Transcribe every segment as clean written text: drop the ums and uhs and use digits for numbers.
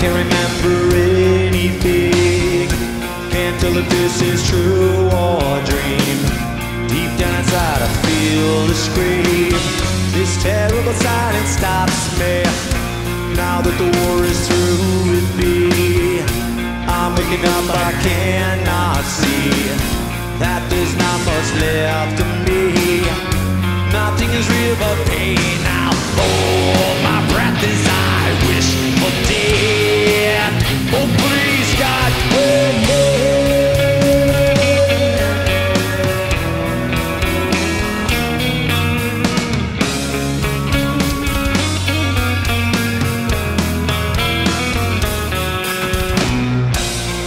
can't remember anything. Can't tell if this is true or a dream. Deep down inside I feel the scream. This terrible silence stops me. Now that the war is through with me, I'm waking up but I cannot see that there's not much left of me. Nothing is real but pain. I'll hold my breath as I wish for death. Oh please God, wait.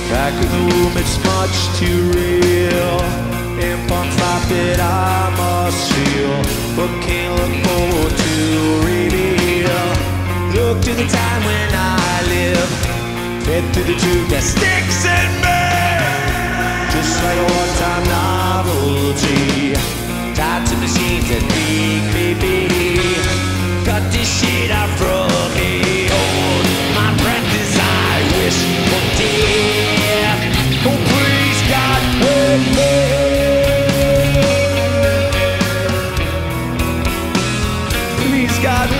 Back in the room, it's much too real. Impulse life that I must feel, but can't look forward to reveal. Look to the time when I live, fed through the tube that sticks in me. Just like a one-time novelty, tied to machines that make me be. Cut this shit out from me. Hold my breath as I wish for death. Oh please God, wait me. Please God,